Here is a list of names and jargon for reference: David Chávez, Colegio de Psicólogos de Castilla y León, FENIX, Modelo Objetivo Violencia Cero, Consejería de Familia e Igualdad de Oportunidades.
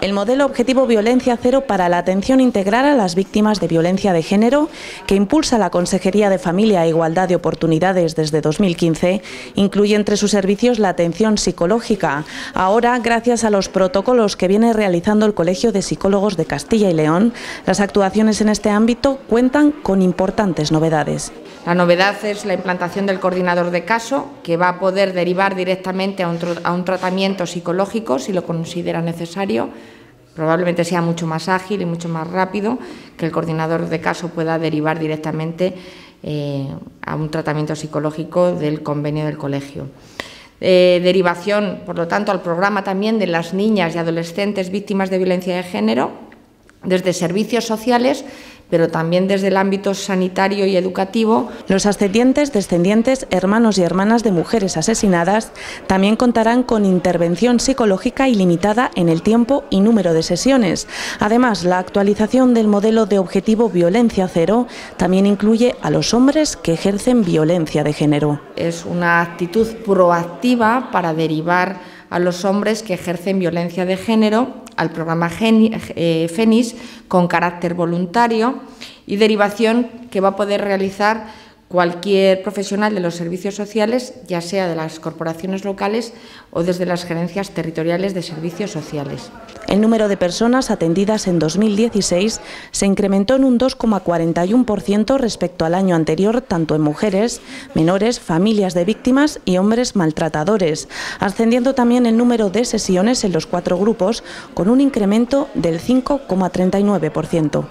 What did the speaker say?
El modelo Objetivo Violencia Cero para la atención integral a las víctimas de violencia de género, que impulsa la Consejería de Familia e Igualdad de Oportunidades desde 2015, incluye entre sus servicios la atención psicológica, ahora gracias a los protocolos que viene realizando el Colegio de Psicólogos de Castilla y León. Las actuaciones en este ámbito cuentan con importantes novedades. La novedad es la implantación del coordinador de caso, que va a poder derivar directamente a un tratamiento psicológico si lo considera necesario. Probablemente sea mucho más ágil y mucho más rápido que el coordinador de caso pueda derivar directamente a un tratamiento psicológico del convenio del colegio. Derivación, por lo tanto, al programa también de las niñas y adolescentes víctimas de violencia de género, desde servicios sociales, pero también desde el ámbito sanitario y educativo. Los ascendientes, descendientes, hermanos y hermanas de mujeres asesinadas también contarán con intervención psicológica ilimitada en el tiempo y número de sesiones. Además, la actualización del modelo de Objetivo Violencia Cero también incluye a los hombres que ejercen violencia de género. Es una actitud proactiva para derivar a los hombres que ejercen violencia de género al programa FENIX con carácter voluntario y derivación que va a poder realizar cualquier profesional de los servicios sociales, ya sea de las corporaciones locales o desde las gerencias territoriales de servicios sociales. El número de personas atendidas en 2016 se incrementó en un 2,41% respecto al año anterior, tanto en mujeres, menores, familias de víctimas y hombres maltratadores, ascendiendo también el número de sesiones en los 4 grupos con un incremento del 5,39%.